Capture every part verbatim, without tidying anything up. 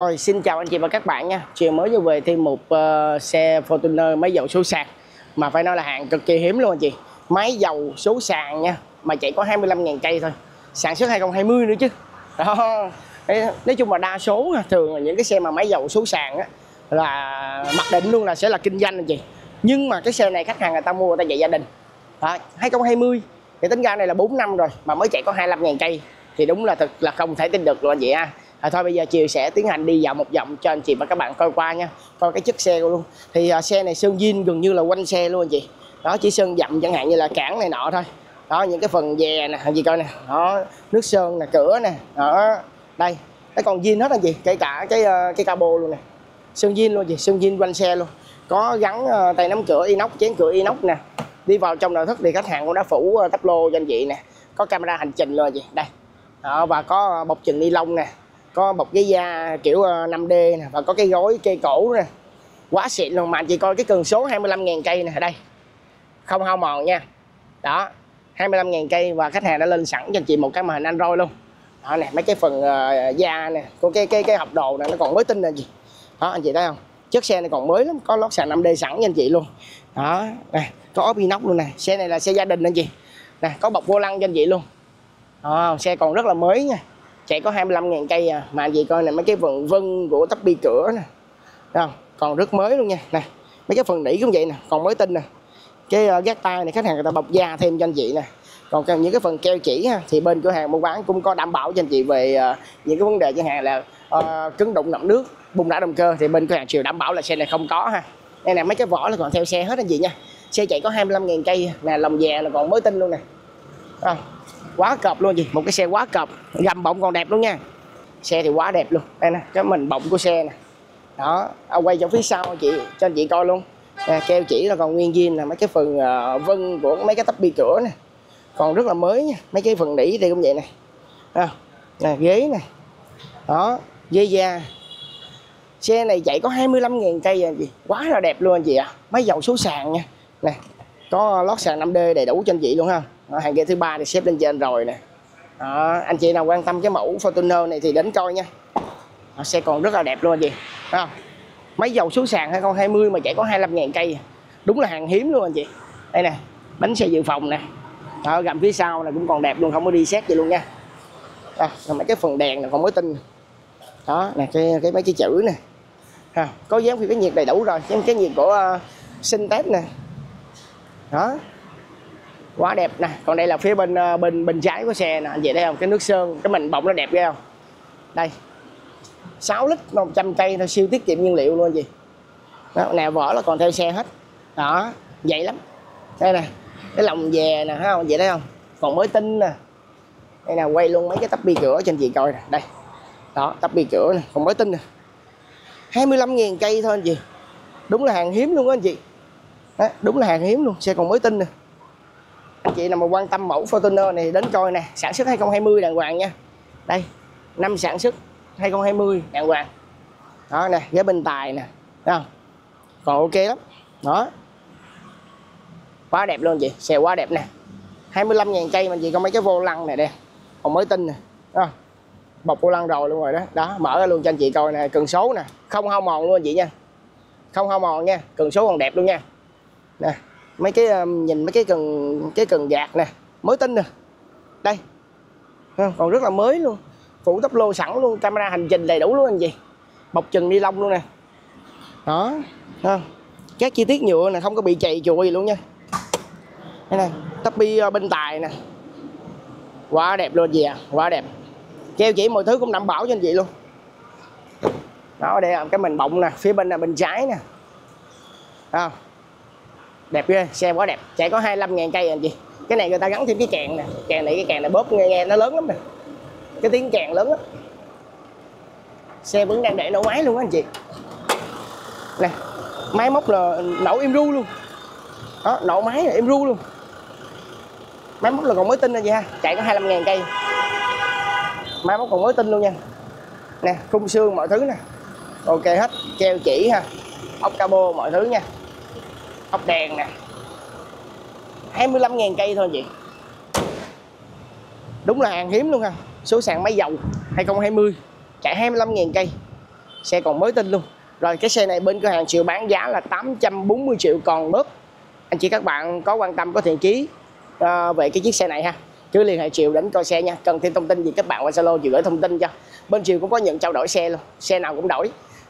Rồi, xin chào anh chị và các bạn nha. Chiều mới vừa về thêm một uh, xe Fortuner máy dầu số sàn, mà phải nói là hàng cực kỳ hiếm luôn anh chị. Máy dầu số sàn nha, mà chạy có hai mươi lăm nghìn cây thôi, sản xuất hai không hai không nữa chứ đó. Nói chung là đa số thường là những cái xe mà máy dầu số sàn á, là mặc định luôn là sẽ là kinh doanh anh chị. Nhưng mà cái xe này khách hàng người ta mua, người ta chạy gia đình đó, hai không hai không thì tính ra này là bốn năm rồi mà mới chạy có hai mươi lăm nghìn cây thì đúng là thật là không thể tin được luôn anh chị ha. À, thôi bây giờ Chiều sẽ tiến hành đi dạo một vòng cho anh chị và các bạn coi qua nha, coi cái chất xe luôn. Thì à, xe này sơn zin gần như là quanh xe luôn anh chị đó, chỉ sơn dặm chẳng hạn như là cản này nọ thôi đó, những cái phần dè nè anh chị coi nè đó, nước sơn nè, cửa nè đó, đây nó còn zin hết anh chị, kể cả cái cái cabo luôn nè, sơn zin luôn chị, sơn zin quanh xe luôn, có gắn uh, tay nắm cửa inox, chén cửa inox nè. Đi vào trong nội thất thì khách hàng cũng đã phủ uh, tắp lô cho anh chị nè, có camera hành trình luôn anh chị đây đó, và có bọc chừng ni lông nè, có bọc ghế da kiểu năm D nè, và có cái gối cây cổ nè, quá xịn luôn. Mà anh chị coi cái cần số hai mươi lăm nghìn cây nè, đây không hao mòn nha đó, hai mươi lăm nghìn cây, và khách hàng đã lên sẵn cho anh chị một cái màn hình Android luôn đó nè, mấy cái phần uh, da nè, có cái cái cái hộp đồ nè, nó còn mới tinh nè chị đó, anh chị thấy không, chiếc xe này còn mới lắm, có lót sàn năm D sẵn cho anh chị luôn đó nè, có ốp inox luôn nè, xe này là xe gia đình anh chị nè, có bọc vô lăng cho anh chị luôn đó, xe còn rất là mới nha, chạy có hai mươi lăm nghìn cây à. Mà anh chị coi nè, mấy cái vần vân của tắp bi cửa nè, không? Còn rất mới luôn nha nè, mấy cái phần nỉ cũng vậy nè, còn mới tinh nè, cái uh, gác tay này khách hàng người ta bọc da thêm cho anh chị nè, còn cái, những cái phần keo chỉ ha, thì bên cửa hàng mua bán cũng có đảm bảo cho anh chị về uh, những cái vấn đề chẳng hạn là uh, cứng đụng nặng nước, bung nã động cơ, thì bên cửa hàng Chiều đảm bảo là xe này không có ha. Đây nè, mấy cái vỏ là còn theo xe hết anh chị nha, xe chạy có hai mươi lăm nghìn cây nè, lòng già là còn mới tinh luôn nè à. Quá cọp luôn gì, một cái xe quá cọp, gầm bọng còn đẹp luôn nha, xe thì quá đẹp luôn. Đây nè, cái mình bọng của xe nè đó, à, quay trong phía sau chị cho anh chị coi luôn nè, keo chỉ là còn nguyên zin, là mấy cái phần uh, vân của mấy cái tắp bi cửa nè còn rất là mới nha, mấy cái phần nỉ thì cũng vậy nè à, nè ghế nè đó, ghế da. Xe này chạy có hai mươi lăm nghìn cây anh chị, quá là đẹp luôn anh chị ạ à. Máy dầu số sàn nha nè, có lót sàn năm D đầy đủ cho anh chị luôn ha. Hàng ghế thứ ba thì xếp lên trên rồi nè đó, anh chị nào quan tâm cái mẫu Fortuner này thì đến coi nha, xe còn rất là đẹp luôn anh chị đó. Máy dầu số sàn hai không hai không mà chạy có hai mươi lăm nghìn cây, đúng là hàng hiếm luôn anh chị. Đây nè, bánh xe dự phòng nè đó, gầm phía sau là cũng còn đẹp luôn, không có đi xét gì luôn nha đó, mấy cái phần đèn là còn mới tinh đó nè, cái, cái mấy cái chữ nè ha, có dán khi cái nhiệt đầy đủ rồi, dán cái nhiệt của uh, Sintex nè đó, quá đẹp nè. Còn đây là phía bên bên bên trái của xe nè anh chị thấy không, cái nước sơn, cái mình bọng nó đẹp ghê không, đây sáu lít một trăm cây thôi, siêu tiết kiệm nhiên liệu luôn anh chị đó nè, vỏ là còn theo xe hết đó, dày lắm. Đây nè, cái lồng dè nè ha, anh chị thấy không, còn mới tinh nè. Đây nè, quay luôn mấy cái tắp bi cửa cho anh chị coi nè, đây đó, tắp bi cửa nè còn mới tinh nè, hai mươi lăm nghìn cây thôi anh chị, đúng là hàng hiếm luôn á anh chị đó, đúng là hàng hiếm luôn, xe còn mới tinh nè. Anh chị nào mà quan tâm mẫu Fortuner này đến coi nè, sản xuất hai không hai không đàng hoàng nha, đây năm sản xuất hai không hai không đàng hoàng đó nè, ghế bên tài nè không, còn ok lắm đó, quá đẹp luôn chị, xe quá đẹp nè, hai mươi lăm nghìn cây mà chị. Có mấy cái vô lăng này đây còn mới tinh nè, bọc vô lăng rồi luôn rồi đó đó, mở ra luôn cho anh chị coi nè, cần số nè, không hao mòn luôn anh chị nha, không hao mòn nha, cần số còn đẹp luôn nha nè, mấy cái nhìn mấy cái cần cái cần gạt nè, mới tinh nè, đây còn rất là mới luôn, phủ tắp lô sẵn luôn, camera hành trình đầy đủ luôn anh chị, bọc chừng ni lông luôn nè đó, các chi tiết nhựa này không có bị chày chùa gì luôn nha. Đây này, tắp bi bên tài nè, quá đẹp luôn gì à, quá đẹp, keo chỉ mọi thứ cũng đảm bảo cho anh chị luôn đó. Đây là cái mình bọng nè, phía bên là bên trái nè đó, đẹp ghê, xe quá đẹp, chạy có hai mươi lăm nghìn cây anh chị. Cái này người ta gắn thêm cái kèn nè, kèn này cái kèn này bóp nghe nghe nó lớn lắm nè, cái tiếng kèn lớn lắm. Xe vẫn đang để nổ máy luôn á anh chị nè, máy móc là nổ im ru luôn đó, nổ máy là im ru luôn, máy móc là còn mới tinh anh chị ha, chạy có hai mươi lăm nghìn cây, máy móc còn mới tinh luôn nha nè, khung xương mọi thứ nè ok hết, keo chỉ ha, ốc cabo mọi thứ nha, ốc đèn nè, hai mươi lăm nghìn cây thôi chị, đúng là hàng hiếm luôn ha. Số sàn máy dầu hai không hai không chạy hai mươi lăm nghìn cây xe còn mới tinh luôn. Rồi cái xe này bên cửa hàng chịu bán giá là tám trăm bốn mươi triệu còn bớt. Anh chị các bạn có quan tâm có thiện chí uh, về cái chiếc xe này ha, cứ liên hệ Triều đến coi xe nha. Cần thêm thông tin gì các bạn qua Zalo Triều gửi thông tin cho. Bên Triều cũng có nhận trao đổi xe luôn, xe nào cũng đổi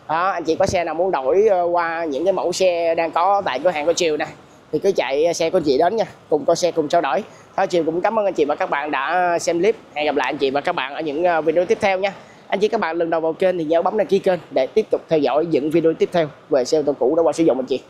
đó. Anh chị có xe nào muốn đổi qua những cái mẫu xe đang có tại cửa hàng của Triều nè thì cứ chạy xe của chị đến nha, cùng coi xe cùng trao đổi thôi. Triều cũng cảm ơn anh chị và các bạn đã xem clip. Hẹn gặp lại anh chị và các bạn ở những video tiếp theo nha. Anh chị các bạn lần đầu vào kênh thì nhớ bấm đăng ký kênh để tiếp tục theo dõi những video tiếp theo về xe ô tô cũ đã qua sử dụng anh chị.